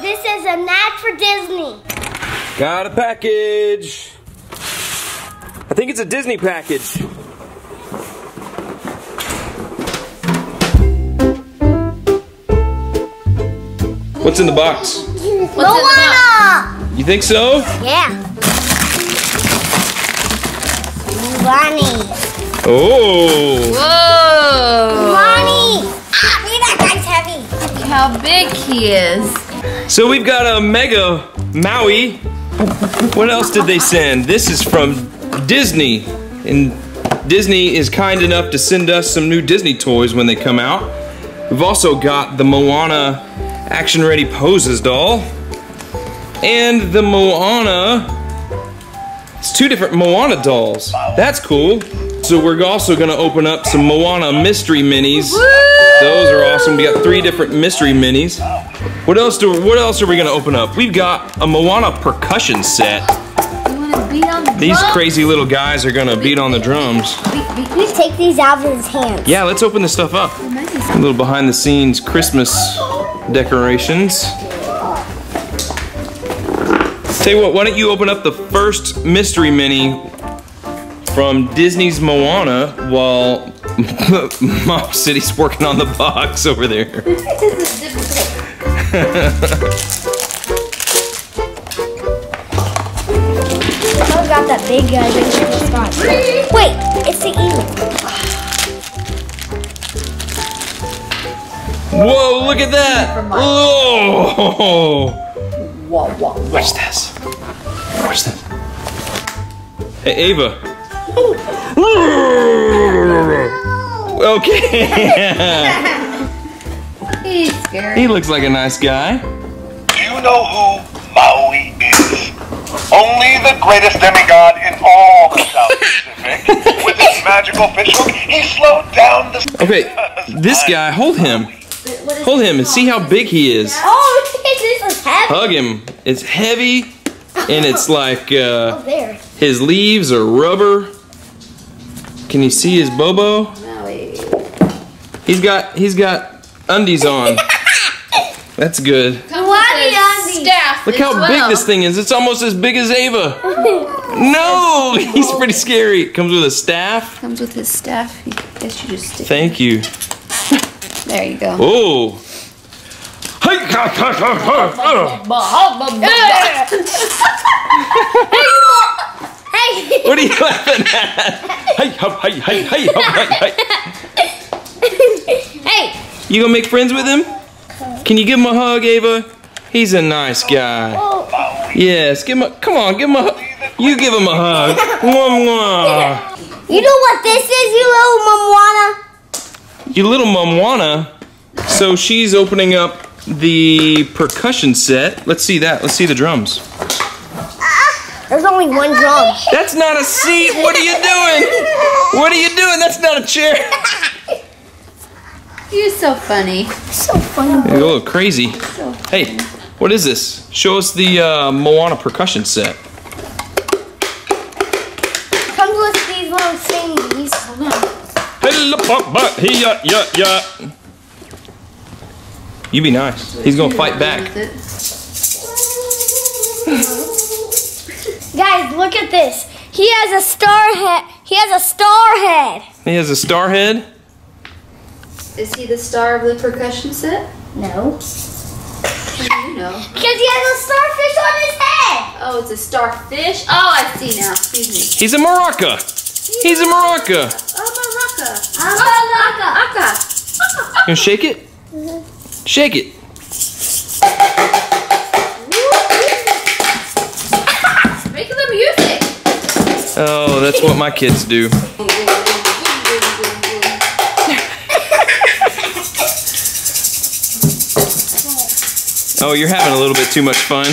This is an ad for Disney. Got a package. I think it's a Disney package. What's in the box? Moana! You think so? Yeah. Ronnie. Oh. Whoa. Ronnie. Ah, maybe that guy's heavy. Look how big he is. So we've got a mega Maui. What else did they send? This is from Disney. And Disney is kind enough to send us some new Disney toys when they come out. We've also got the Moana Action Ready Poses doll. And the Moana... It's two different Moana dolls. That's cool. So we're also gonna open up some Moana mystery minis. Woo! Those are awesome. We got three different mystery minis. What else are we gonna open up? We've got a Moana percussion set. These crazy little guys are gonna beat on the drums. Please take these out of his hands. Yeah, let's open this stuff up. A little behind the scenes Christmas decorations. Tell you what, why don't you open up the first mystery mini from Disney's Moana while Mom City's working on the box over there. This is difficult. I got that big guy in the box. Wait, it's the emu. Whoa, look at that! Oh! Watch this. Watch this. Hey, Ava. Okay. He's scary. He looks like a nice guy. You know who Maui is. Only the greatest demigod in all the South Pacific. With his magical fishhook, he slowed down the... Okay, this guy, hold him. Hold him and see how big he is. Hug him. It's heavy, and it's like his leaves are rubber. Can you see his bobo? He's got undies on. That's good. Look how big this thing is. It's almost as big as Ava. No, he's pretty scary. It comes with a staff. Comes with his staff. I guess you just stick. Thank you. There you go. Oh. What are you laughing at? Hey! You gonna make friends with him? Can you give him a hug, Ava? He's a nice guy. Yes, give him a... Come on, give him a hug. You give him a hug. You know what this is, you little Moana? You little Moana? So she's opening up the percussion set. Let's see that. Let's see the drums. There's only one drum. That's not a seat. What are you doing? What are you doing? That's not a chair. You're so funny. So funny. You're a little crazy. So hey, what is this? Show us the Moana percussion set. Comes with these little thingies. Hey, you be nice. He's gonna fight back. Guys, look at this. He has a star head. He has a star head. He has a star head? Is he the star of the percussion set? No. How do you know? Because he has a starfish on his head. Oh, it's a starfish? Oh, I see now. Excuse me. He's a maraca. He's a maraca. Oh, maraca. Oh, maraca. You gonna shake it? Shake it. Making the music. Oh, that's what my kids do. Oh, you're having a little bit too much fun.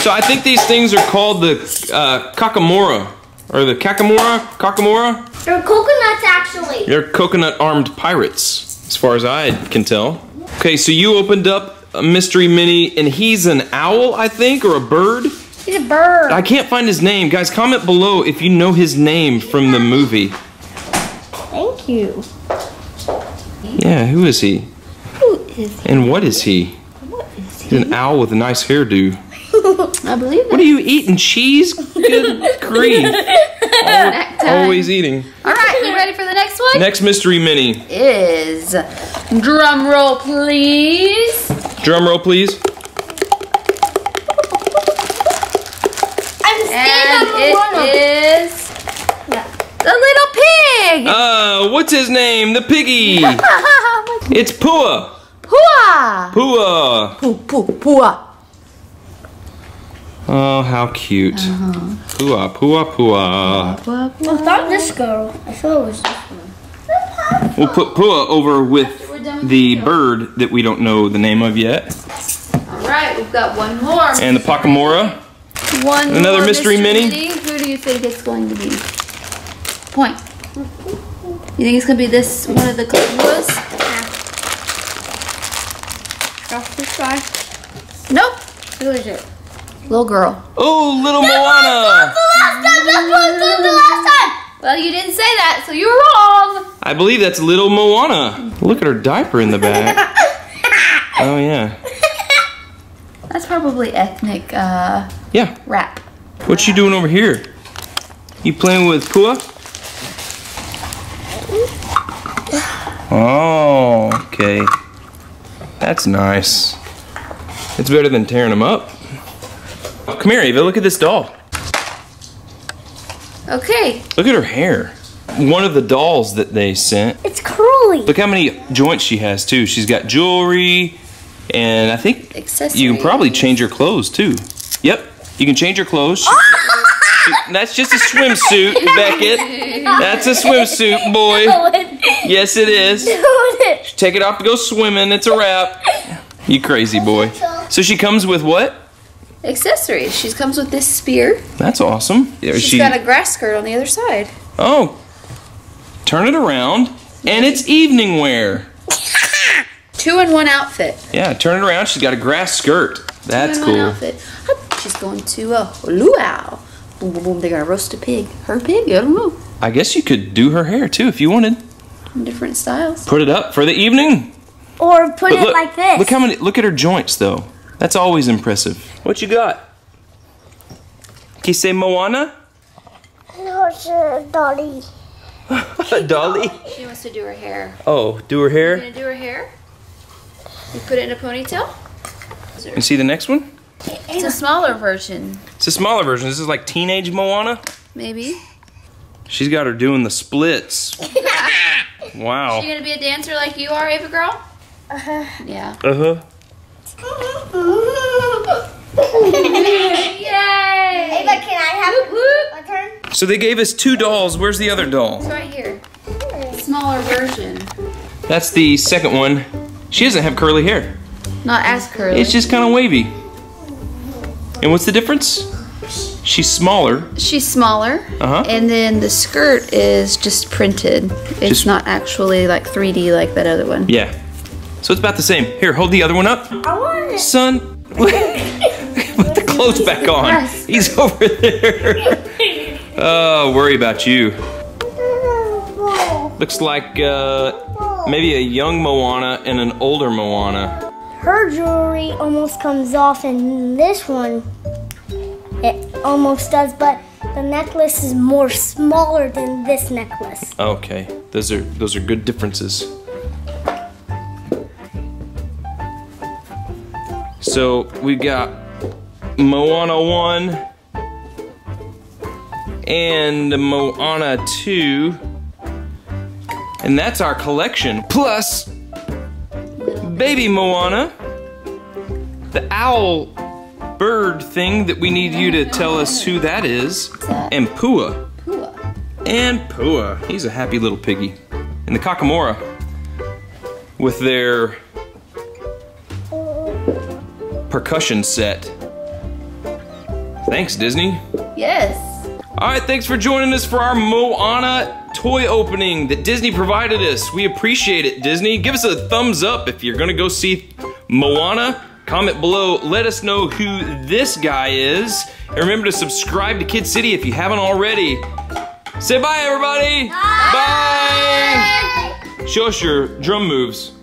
So I think these things are called the Kakamora. Or the Kakamora? Kakamora? They're coconuts, actually. They're coconut-armed pirates, as far as I can tell. Okay, so you opened up a mystery mini, and he's an owl, I think, or a bird? He's a bird. I can't find his name. Guys, comment below if you know his name from the movie. Thank you. Yeah, who is he? Who is he? And what is he? What is he? He's an owl with a nice hairdo. I believe that. What are you eating? Cheese? Good grief. Always eating. Alright, you ready for the next one? Next mystery mini is... Drum roll, please. Drum roll, please. I'm scared of Moana. It is... the little pig! What's his name? The piggy! It's Pua! Pua! Pua! Pua! Oh, how cute. Pua, Pua, Pua. It's not this girl. I thought it was this one. We'll put Pua over with the bird that we don't know the name of yet. Alright, we've got one more. And the Kakamora. One more. Another mystery mini. Who do you think it's going to be? Point. You think it's gonna be this one of the Kakamoras? Yeah. Nope. Who is it? Little girl. Oh, little Moana. That was the last time. Well, you didn't say that, so you were wrong. I believe that's little Moana. Look at her diaper in the back. Oh yeah. That's probably ethnic. Yeah. Wrap. What you doing over here? You playing with Pua? Oh, okay. That's nice. It's better than tearing them up. Come here, Ava. Look at this doll. Okay. Look at her hair. One of the dolls that they sent. It's curly. Look how many joints she has, too. She's got jewelry, and I think you can probably change her clothes, too. Yep. You can change her clothes. That's just a swimsuit, Beckett. That's a swimsuit, boy. Yes, it is. Take it off to go swimming. It's a wrap. You crazy boy. So she comes with what? Accessories. She comes with this spear. That's awesome. She's got a grass skirt on the other side. Oh. Turn it around, and it's evening wear. 2 in 1 outfit. Yeah, turn it around. She's got a grass skirt. That's cool. 2 in 1 outfit. She's going to a luau. Boom, boom, boom. They're going to roast a pig. Her pig? I don't know. I guess you could do her hair, too, if you wanted. In different styles. Put it up for the evening. Or put it like this. Look how many. Look at her joints, though. That's always impressive. What you got? Can you say Moana? No, sir. Dolly. Dolly? She wants to do her hair. Oh, do her hair? You're going to do her hair? You put it in a ponytail? And see the next one? It's a smaller version. It's a smaller version. This is like teenage Moana? Maybe. She's got her doing the splits. Wow. Is she going to be a dancer like you are, Ava girl? Uh-huh. Yeah. Uh-huh. Yay! Ava, can I have my turn? So they gave us 2 dolls. Where's the other doll? It's right here. Smaller version. That's the second one. She doesn't have curly hair. Not as curly. It's just kind of wavy. And what's the difference? She's smaller. She's smaller. Uh-huh. And then the skirt is just printed. It's just not actually like 3D like that other one. Yeah. So it's about the same. Here, hold the other one up. I want it. Son, put the clothes back on. He's over there. Oh, worry about you. Looks like maybe a young Moana and an older Moana. Her jewelry almost comes off in this one. It almost does, but the necklace is more smaller than this necklace. Okay, those are good differences. So we've got Moana 1 and Moana 2, and that's our collection. Plus, baby Moana, the owl bird thing that we need you to tell us who that is, and Pua. Pua. And Pua. He's a happy little piggy. And the Kakamora with their percussion set. Thanks, Disney. Yes. All right, thanks for joining us for our Moana toy opening that Disney provided us. We appreciate it, Disney. Give us a thumbs up if you're gonna go see Moana. Comment below, let us know who this guy is. And remember to subscribe to KidCity if you haven't already. Say bye, everybody. Bye. Bye. Shush your drum moves.